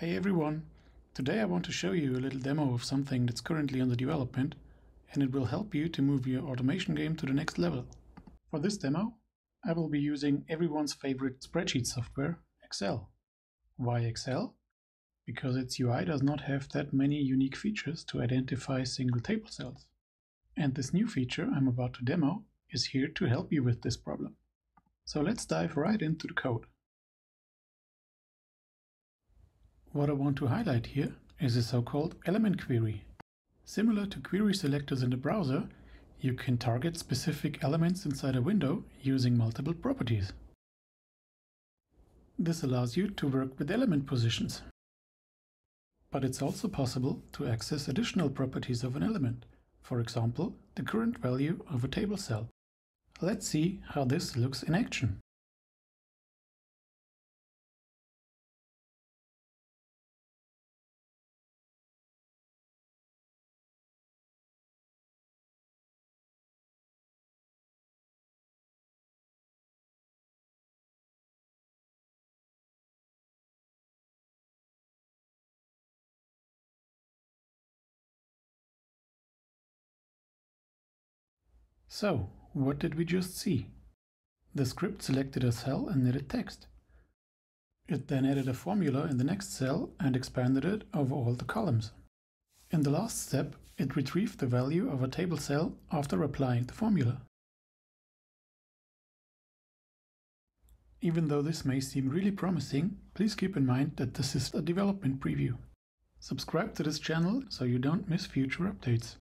Hey everyone! Today I want to show you a little demo of something that's currently under development, and it will help you to move your automation game to the next level. For this demo, I will be using everyone's favorite spreadsheet software, Excel. Why Excel? Because its UI does not have that many unique features to identify single table cells. And this new feature I'm about to demo is here to help you with this problem. So let's dive right into the code. What I want to highlight here is a so-called element query. Similar to query selectors in the browser, you can target specific elements inside a window using multiple properties. This allows you to work with element positions. But it's also possible to access additional properties of an element, for example, the current value of a table cell. Let's see how this looks in action. So, what did we just see? The script selected a cell and added text. It then added a formula in the next cell and expanded it over all the columns. In the last step, it retrieved the value of a table cell after applying the formula. Even though this may seem really promising, please keep in mind that this is a development preview. Subscribe to this channel so you don't miss future updates.